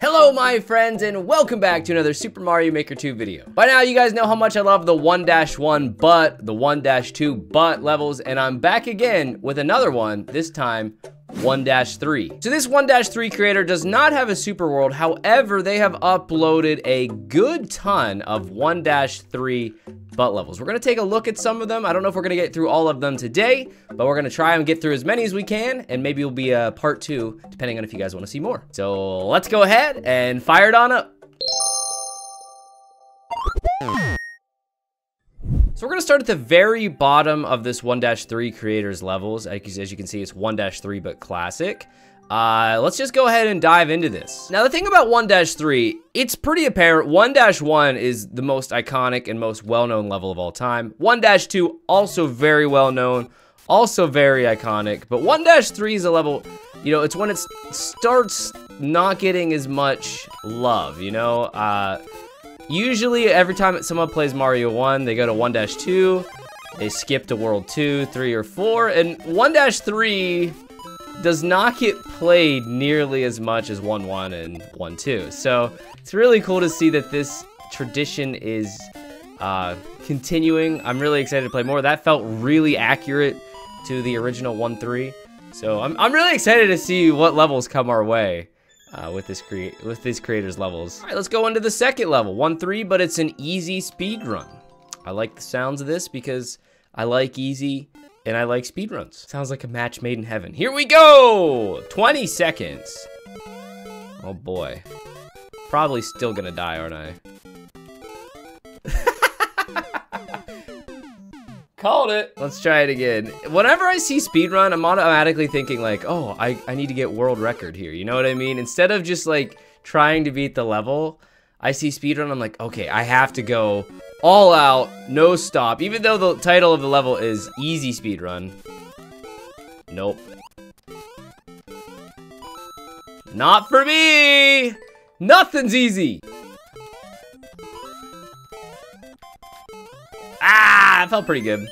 Hello my friends and welcome back to another Super Mario Maker 2 video. By now you guys know how much I love the 1-1 but, the 1-2 but levels, and I'm back again with another one, this time 1-3. So this 1-3 creator does not have a super world, however they have uploaded a good ton of 1-3 butt levels. We're gonna take a look at some of them. I don't know if we're gonna get through all of them today, but we're gonna try and get through as many as we can, and maybe it'll be a part two, depending on if you guys wanna see more. So let's go ahead and fire it on up. So we're gonna start at the very bottom of this 1-3 creators levels. As you can see, it's 1-3 but classic. Let's just go ahead and dive into this. Now the thing about 1-3, it's pretty apparent 1-1 is the most iconic and most well-known level of all time. 1-2 also very well-known, also very iconic, but 1-3 is a level, you know, it's when it starts not getting as much love, you know? Usually, every time someone plays Mario 1, they go to 1-2, they skip to World 2, 3, or 4, and 1-3 does not get played nearly as much as 1-1 and 1-2. So, it's really cool to see that this tradition is continuing. I'm really excited to play more. That felt really accurate to the original 1-3. So, I'm really excited to see what levels come our way. With these creators levels. All right, let's go into the second level, 1-3, but it's an easy speed run. I like the sounds of this because I like easy and I like speed runs. Sounds like a match made in heaven. Here we go, 20 seconds. Oh boy, probably still gonna die, aren't I? Called it. Let's try it again. Whenever I see speedrun, I'm automatically thinking like, oh, I need to get world record here. You know what I mean? Instead of just like trying to beat the level, I see speedrun, I'm like, okay, I have to go all out, no stop. Even though the title of the level is easy speedrun. Nope. Not for me! Nothing's easy! Ah, it felt pretty good.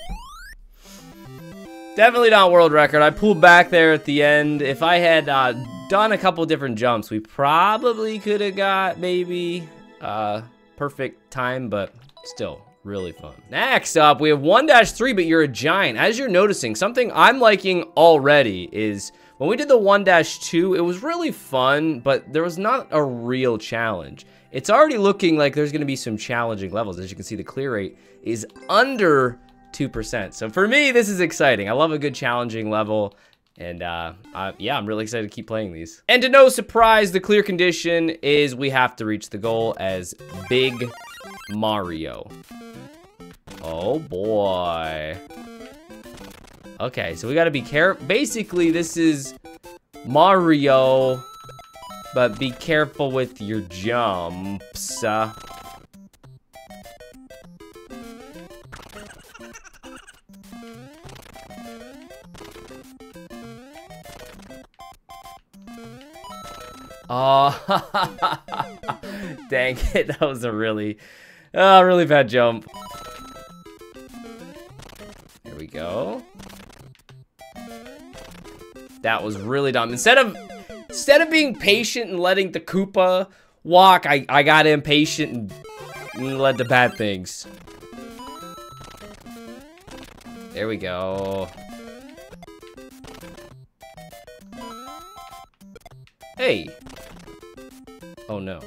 Definitely not world record. I pulled back there at the end. If I had done a couple different jumps, we probably could have got maybe perfect time, but still really fun. Next up, we have 1-3, but you're a giant. As you're noticing, something I'm liking already is when we did the 1-2, it was really fun, but there was not a real challenge. It's already looking like there's gonna be some challenging levels. As you can see, the clear rate is under 2%. So for me, this is exciting. I love a good challenging level. And yeah, I'm really excited to keep playing these. And to no surprise, the clear condition is we have to reach the goal as Big Mario. Oh boy. Okay, so we gotta be careful. Basically, this is Mario, but be careful with your jumps. Oh, dang it, that was a really bad jump. Here we go. That was really dumb. Instead of being patient and letting the Koopa walk, I got impatient and led to bad things. There we go. Hey. Oh no.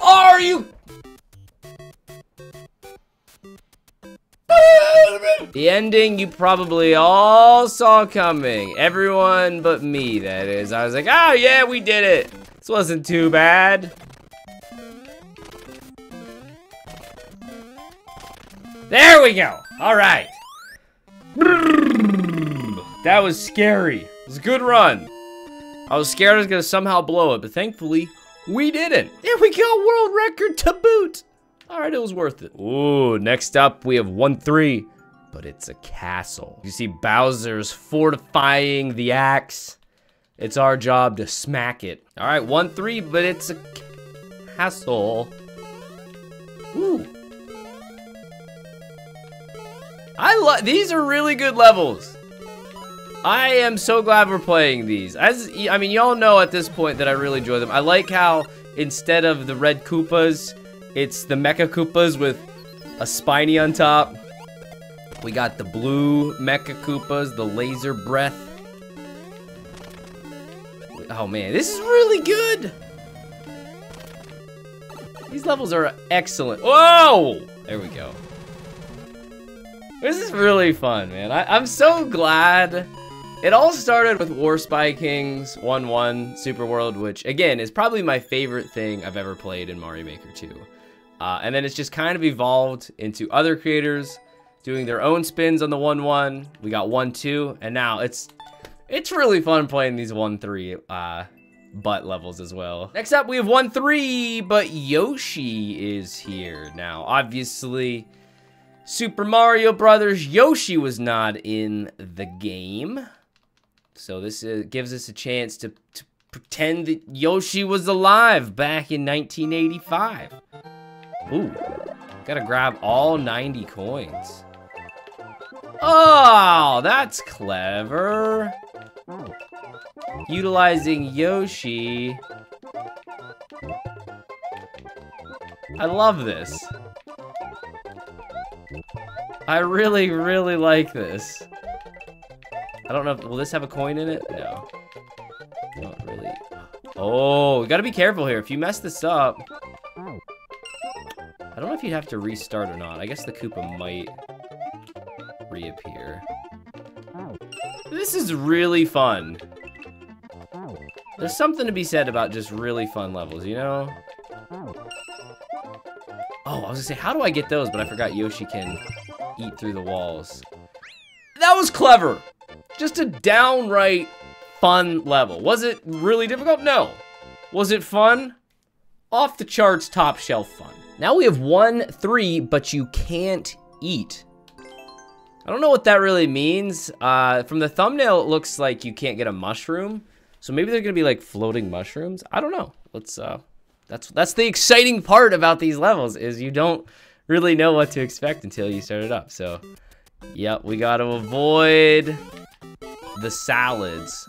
Are you? The ending you probably all saw coming. Everyone but me, that is. I was like, oh yeah, we did it. This wasn't too bad. There we go. All right. That was scary. It was a good run. I was scared I was gonna somehow blow it, but thankfully, we didn't. And we got world record to boot. All right, it was worth it. Ooh, next up, we have 1-3. But it's a castle. You see Bowser's fortifying the axe. It's our job to smack it. All right, 1-3, but it's a castle. Ooh. I love these. Are really good levels. I am so glad we're playing these. As I mean, y'all know at this point that I really enjoy them. I like how instead of the red Koopas, it's the Mecha Koopas with a spiny on top. We got the blue Mecha Koopas, the laser breath. Oh man, this is really good. These levels are excellent. Whoa! There we go. This is really fun, man. I'm so glad. It all started with War Spy Kings 1-1 Super World, which, again, is probably my favorite thing I've ever played in Mario Maker 2. And then it's just kind of evolved into other creators doing their own spins on the 1-1. We got 1-2, and now it's really fun playing these 1-3 butt levels as well. Next up, we have 1-3, but Yoshi is here. Now, obviously, Super Mario Brothers Yoshi was not in the game, so this gives us a chance to pretend that Yoshi was alive back in 1985. Ooh, gotta grab all 90 coins. Oh, that's clever. Utilizing Yoshi. I love this. I really, really like this. I don't know if, will this have a coin in it? No. Not really. Oh, we gotta be careful here. If you mess this up, I don't know if you'd have to restart or not. I guess the Koopa might reappear. This is really fun. There's something to be said about just really fun levels, you know? Oh, I was gonna say, how do I get those? But I forgot Yoshi can eat through the walls. That was clever. Just a downright fun level. Was it really difficult? No. Was it fun? Off the charts, top shelf fun. Now we have 1-3, but you can't eat. I don't know what that really means. From the thumbnail, it looks like you can't get a mushroom. So maybe they're gonna be like floating mushrooms. I don't know. Let's That's the exciting part about these levels, is you don't really know what to expect until you start it up. So, yep, we gotta avoid the salads.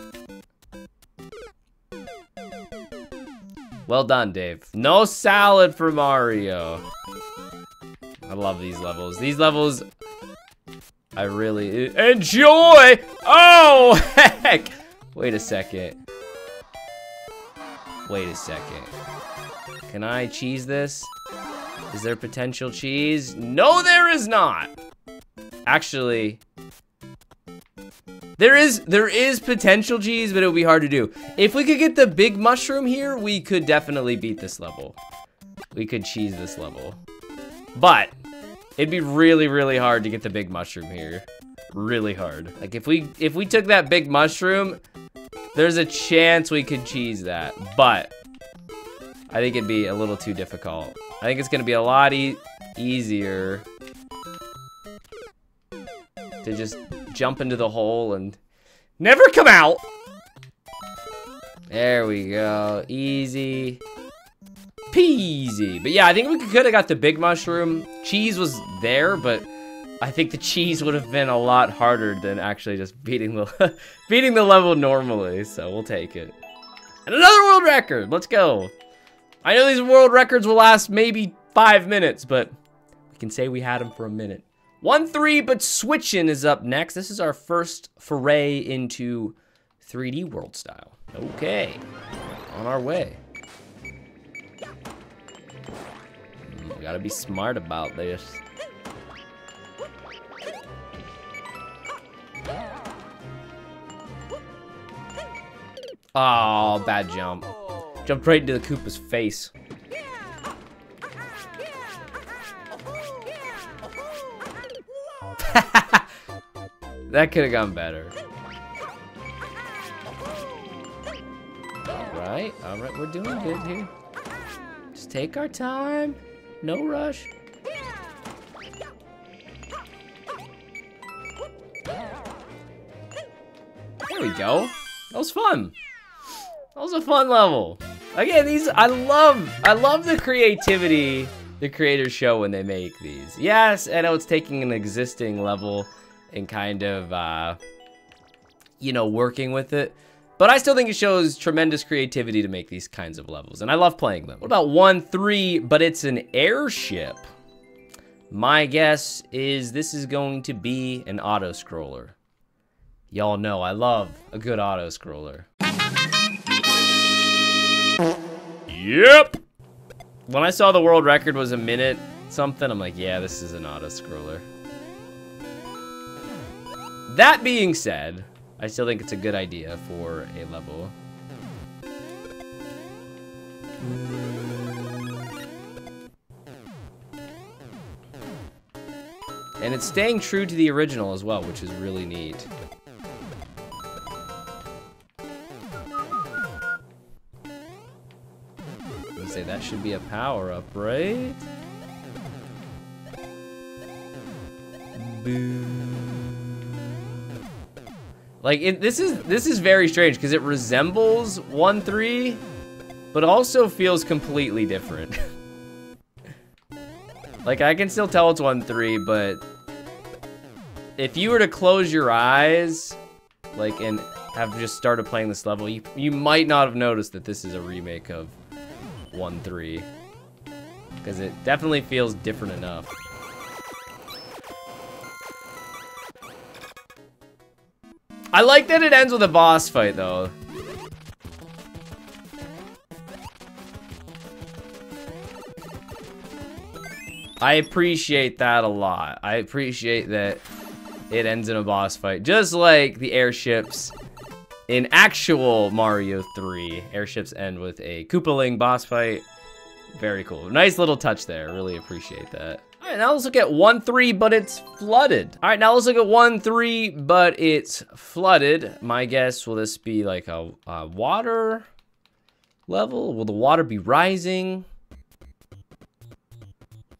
Well done, Dave. No salad for Mario. I love these levels. These levels, I really enjoy. Oh, heck. Wait a second. Wait a second. Can I cheese this? Is there potential cheese? No, there is not. Actually, there is potential cheese, but it would be hard to do. If we could get the big mushroom here, we could definitely beat this level. We could cheese this level. But it'd be really, really hard to get the big mushroom here. Really hard. Like if we took that big mushroom, there's a chance we could cheese that, but I think it'd be a little too difficult. I think it's gonna be a lot easier to just jump into the hole and never come out. There we go, easy peasy. But yeah, I think we could have got the big mushroom. Cheese was there, but I think the cheese would have been a lot harder than actually just beating the beating the level normally. So we'll take it. And another world record. Let's go. I know these world records will last maybe 5 minutes, but we can say we had them for a minute. 1-3, but switching is up next. This is our first foray into 3D world style. Okay, on our way. We gotta be smart about this. Oh, bad jump. Jumped right into the Koopa's face. That could have gone better. All right, we're doing good here. Just take our time, no rush. There we go. That was fun. That was a fun level. Again, I love the creativity the creators show when they make these. Yes, I know it's taking an existing level and kind of, you know, working with it. But I still think it shows tremendous creativity to make these kinds of levels, and I love playing them. What about 1-3, but it's an airship? My guess is this is going to be an auto-scroller. Y'all know I love a good auto-scroller. Yep! When I saw the world record was a minute something, I'm like, yeah, this is an auto-scroller. That being said, I still think it's a good idea for a level. And it's staying true to the original as well, which is really neat. I would say that should be a power-up, right? Boom. Like, this is very strange, because it resembles 1-3, but also feels completely different. Like, I can still tell it's 1-3, but if you were to close your eyes, like, and have just started playing this level, you might not have noticed that this is a remake of 1-3, because it definitely feels different enough. I like that it ends with a boss fight, though. I appreciate that a lot. I appreciate that it ends in a boss fight, just like the airships in actual Mario 3. Airships end with a Koopaling boss fight. Very cool. Nice little touch there. Really appreciate that. All right, now let's look at 1-3, but it's flooded. All right, now let's look at 1-3, but it's flooded. My guess, will this be like a water level? Will the water be rising?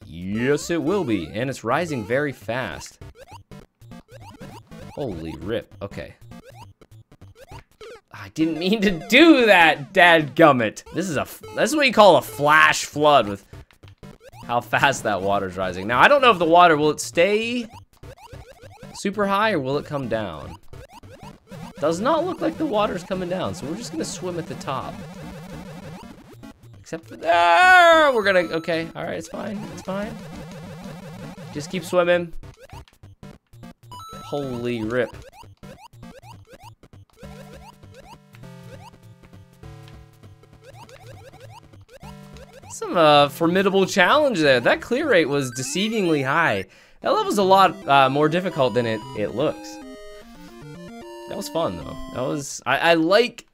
Yes, it will be, and it's rising very fast. Holy rip, okay. I didn't mean to do that, dadgummit. This is what you call a flash flood with how fast that water's rising. Now, I don't know if the water, will it stay super high or will it come down? Does not look like the water's coming down, so we're just gonna swim at the top. Except for that, we're gonna, okay, all right, it's fine, it's fine. Just keep swimming. Holy rip. Some formidable challenge there. That clear rate was deceivingly high. That level's a lot more difficult than it looks. That was fun though. That was, I like,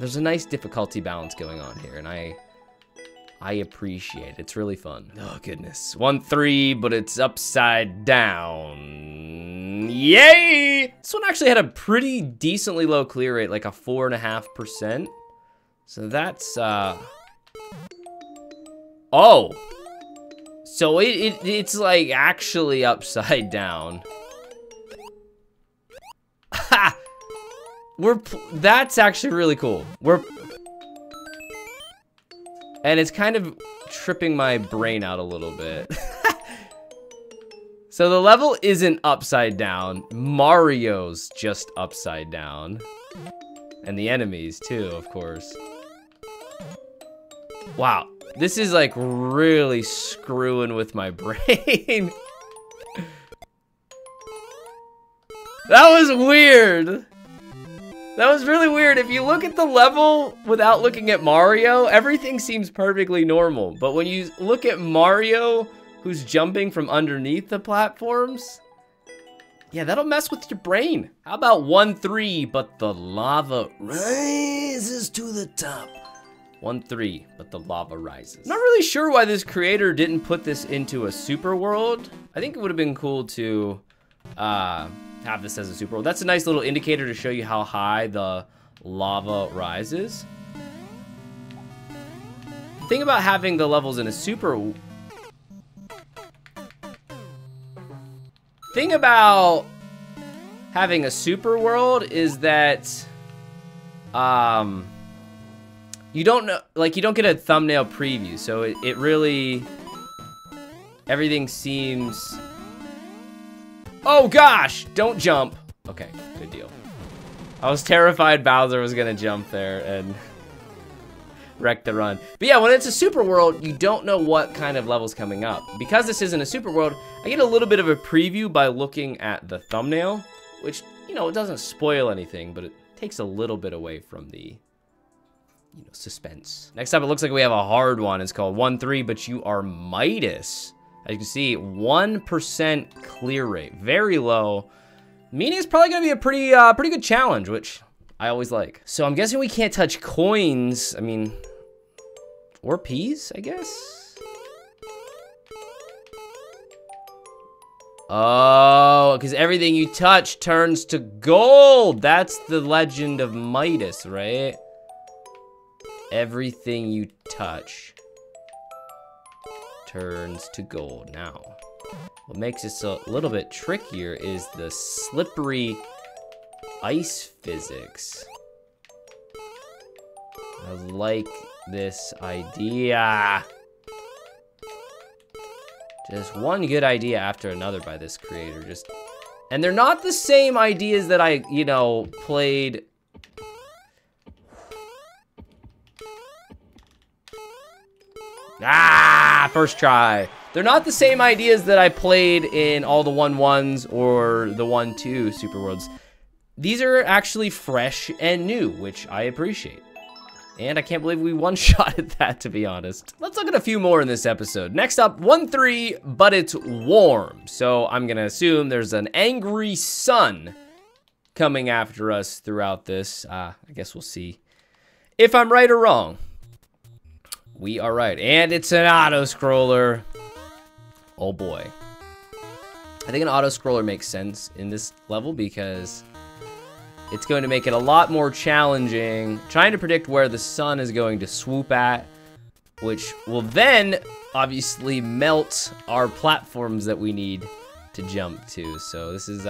there's a nice difficulty balance going on here, and I appreciate it. It's really fun. Oh goodness. 1-3, but it's upside down. Yay! This one actually had a pretty decently low clear rate, like a 4.5%. So that's oh, so it's like actually upside down. Ha! That's actually really cool. And it's kind of tripping my brain out a little bit. So the level isn't upside down. Mario's just upside down. And the enemies too, of course. Wow, this is like really screwing with my brain. That was weird. That was really weird. If you look at the level without looking at Mario, everything seems perfectly normal. But when you look at Mario, who's jumping from underneath the platforms, yeah, that'll mess with your brain. How about 1-3, but the lava rises to the top. 1-3, but the lava rises. Not really sure why this creator didn't put this into a super world. I think it would have been cool to have this as a super world. That's a nice little indicator to show you how high the lava rises. The thing about having the levels in a super... thing about having a super world is that You don't know, like, you don't get a thumbnail preview, so it really... Everything seems... Oh gosh! Don't jump! Okay, good deal. I was terrified Bowser was gonna jump there and wreck the run. But yeah, when it's a super world, you don't know what kind of level's coming up. Because this isn't a super world, I get a little bit of a preview by looking at the thumbnail, which, you know, it doesn't spoil anything, but it takes a little bit away from the... You know, suspense. Next up, it looks like we have a hard one. It's called 1-3, but you are Midas. As you can see, 1% clear rate. Very low. Meaning it's probably going to be a pretty good challenge, which I always like. So I'm guessing we can't touch coins. I mean, or peas, I guess? Oh, because everything you touch turns to gold. That's the legend of Midas, right? Everything you touch turns to gold. Now, what makes this a little bit trickier is the slippery ice physics. I like this idea. Just one good idea after another by this creator. Just, and they're not the same ideas that I, you know, played. Ah, first try. They're not the same ideas that I played in all the 1-1s or the 1-2 Super Worlds. These are actually fresh and new, which I appreciate. And I can't believe we one-shotted that, to be honest. Let's look at a few more in this episode. Next up, 1-3, but it's warm. So I'm gonna assume there's an angry sun coming after us throughout this. I guess we'll see if I'm right or wrong. We are right, and it's an auto-scroller. Oh boy. I think an auto-scroller makes sense in this level because it's going to make it a lot more challenging trying to predict where the sun is going to swoop at, which will then obviously melt our platforms that we need to jump to. So this is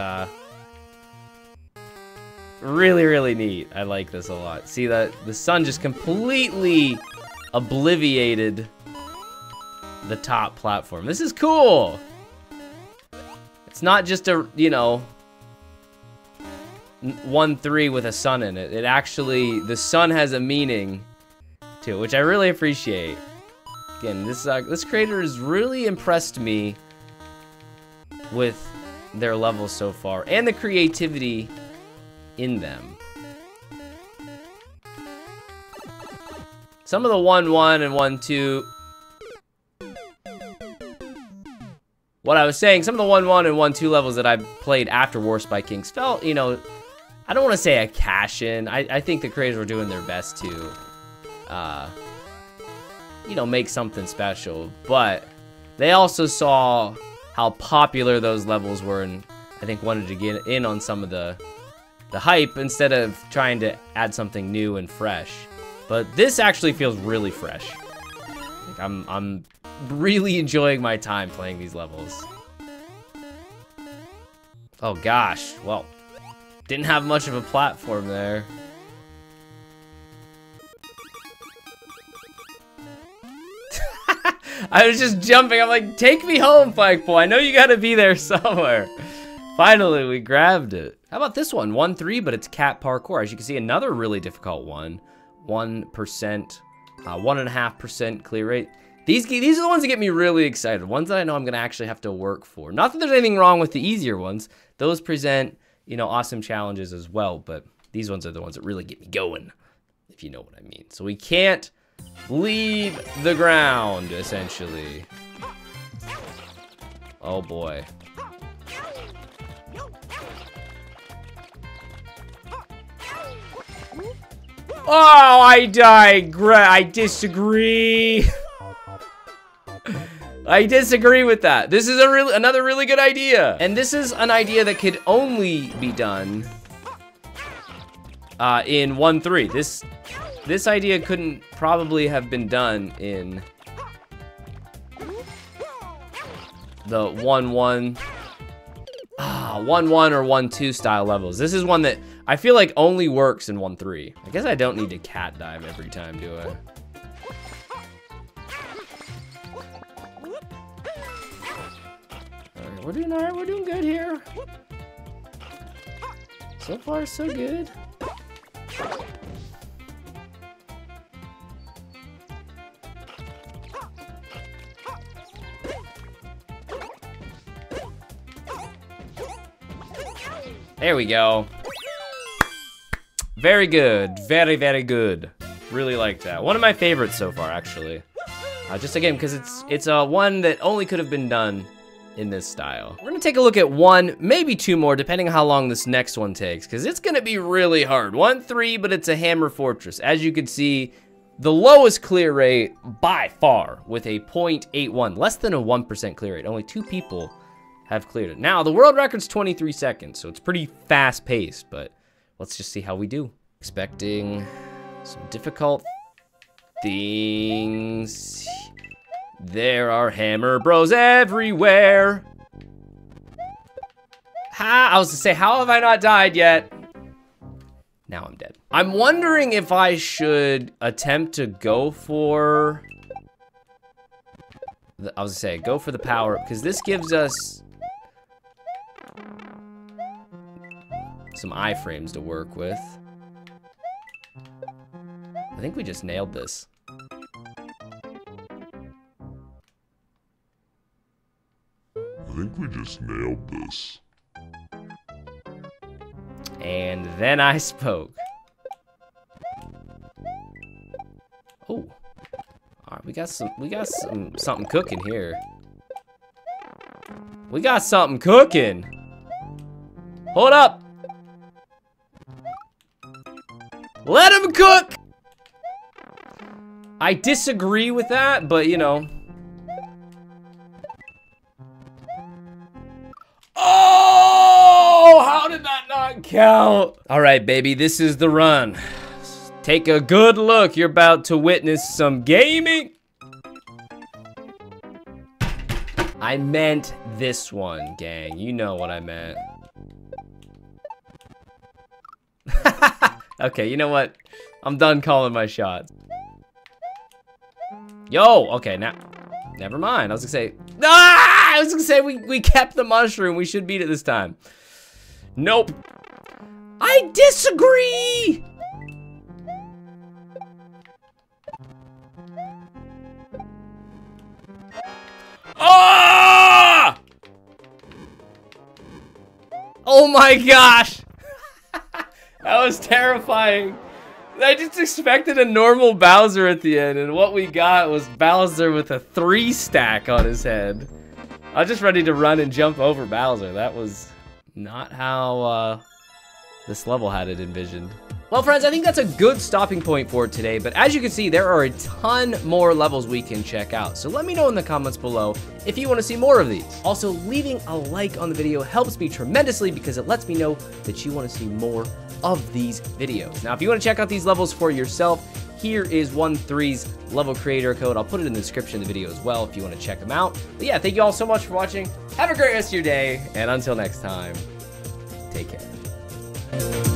really, really neat. I like this a lot. See that the sun just completely obliviated the top platform. This is cool. It's not just a, you know, 1-3 with a sun in it. It actually, the sun has a meaning to it, which I really appreciate. Again, this creator has really impressed me with their levels so far and the creativity in them. Some of the 1-1 and 1-2. What I was saying, some of the 1-1 and 1-2 levels that I played after War Spy Kings felt, you know, I don't want to say a cash in. I think the creators were doing their best to, you know, make something special. But they also saw how popular those levels were and I think wanted to get in on some of the hype instead of trying to add something new and fresh. But this actually feels really fresh. Like I'm really enjoying my time playing these levels. Oh gosh, well, didn't have much of a platform there. I was just jumping, I'm like, take me home, Flagpole. I know you gotta be there somewhere. Finally, we grabbed it. How about this one? 1-3, but it's cat parkour. As you can see, another really difficult one. 1%, 1.5% clear rate. These are the ones that get me really excited. Ones that I know I'm gonna actually have to work for. Not that there's anything wrong with the easier ones. Those present, you know, awesome challenges as well, but these ones are the ones that really get me going, if you know what I mean. So we can't leave the ground, essentially. Oh boy. Oh, I digress. I disagree. I disagree with that. This is another really good idea. And this is an idea that could only be done in 1-3. This idea couldn't probably have been done in the 1-1. 1-1 or 1-2 style levels. This is one that I feel like only works in 1-3. I guess I don't need to cat dive every time, do I? Alright, we're doing alright, we're doing good here. So far, so good. There we go. Very good, very, very good. Really like that. One of my favorites so far, actually. Just again, because it's one that only could have been done in this style. We're gonna take a look at one, maybe two more, depending on how long this next one takes, because it's gonna be really hard. 1-3, but it's a hammer fortress. As you can see, the lowest clear rate by far with a 0.81, less than a 1% clear rate. Only 2 people have cleared it. Now, the world record's 23 seconds, so it's pretty fast-paced, but let's just see how we do. Expecting some difficult things. There are hammer bros everywhere. I was gonna say, how have I not died yet? Now I'm dead. I'm wondering if I should attempt to go for... I was gonna say, go for the power-up, because this gives us some iframes to work with. I think we just nailed this. And then I spoke. Oh. Alright, we got something cooking here. We got something cooking. Hold up. Let him cook! I disagree with that, but you know. Oh! How did that not count? Alright, baby, this is the run. Take a good look. You're about to witness some gaming. I meant this one, gang. You know what I meant. Okay, you know what? I'm done calling my shots. Yo, okay, now, never mind. I was gonna say, ah! I was gonna say we kept the mushroom. We should beat it this time. Nope. I disagree. Oh! Oh my gosh! That was terrifying. I just expected a normal Bowser at the end, and what we got was Bowser with a 3-stack on his head. I was just ready to run and jump over Bowser. That was not how this level had it envisioned. Well, friends, I think that's a good stopping point for today, but as you can see, there are a ton more levels we can check out. So let me know in the comments below if you want to see more of these. Also, leaving a like on the video helps me tremendously because it lets me know that you want to see more of these videos. Now, if you want to check out these levels for yourself, here is 1-3's level creator code. I'll put it in the description of the video as well if you want to check them out. But yeah, thank you all so much for watching. Have a great rest of your day, and until next time, take care.